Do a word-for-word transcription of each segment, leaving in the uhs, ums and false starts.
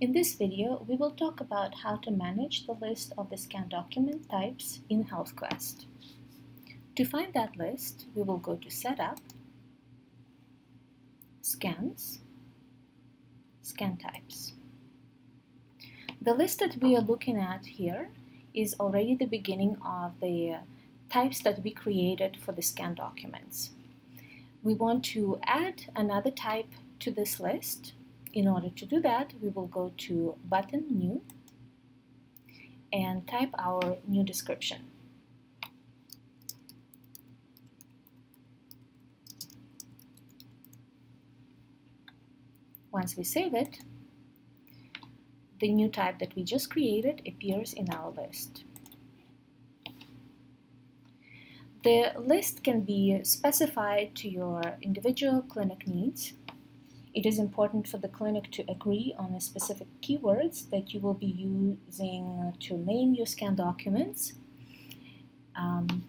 In this video, we will talk about how to manage the list of the scan document types in HealthQuest. To find that list, we will go to Setup, Scans, Scan Types. The list that we are looking at here is already the beginning of the types that we created for the scan documents. We want to add another type to this list. In order to do that, we will go to button New and type our new description. Once we save it, the new type that we just created appears in our list. The list can be specified to your individual clinic needs. It is important for the clinic to agree on the specific keywords that you will be using to name your scan documents. Um,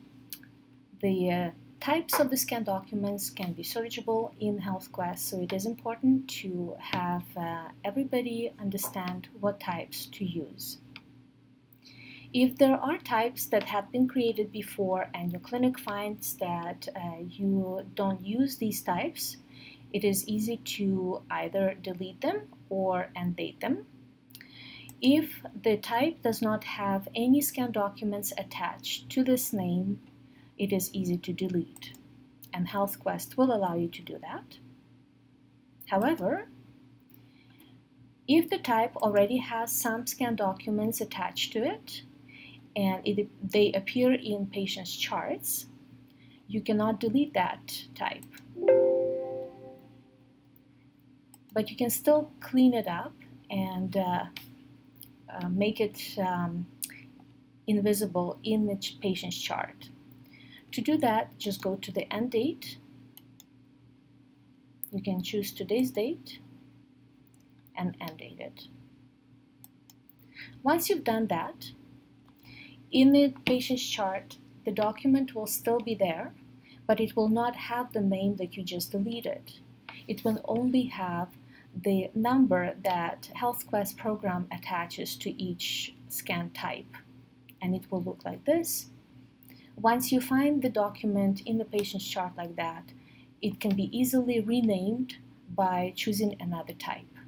the uh, types of the scan documents can be searchable in HealthQuest, so it is important to have uh, everybody understand what types to use. If there are types that have been created before and your clinic finds that uh, you don't use these types, it is easy to either delete them or end date them. If the type does not have any scan documents attached to this name, it is easy to delete, and HealthQuest will allow you to do that. However, if the type already has some scan documents attached to it and it, they appear in patients' charts, you cannot delete that type. But you can still clean it up and uh, uh, make it um, invisible in the patient's chart. To do that, just go to the end date. You can choose today's date and end date it. Once you've done that, in the patient's chart, the document will still be there, but it will not have the name that you just deleted. It will only have the number that HealthQuest program attaches to each scan type, and it will look like this. Once you find the document in the patient's chart like that, it can be easily renamed by choosing another type.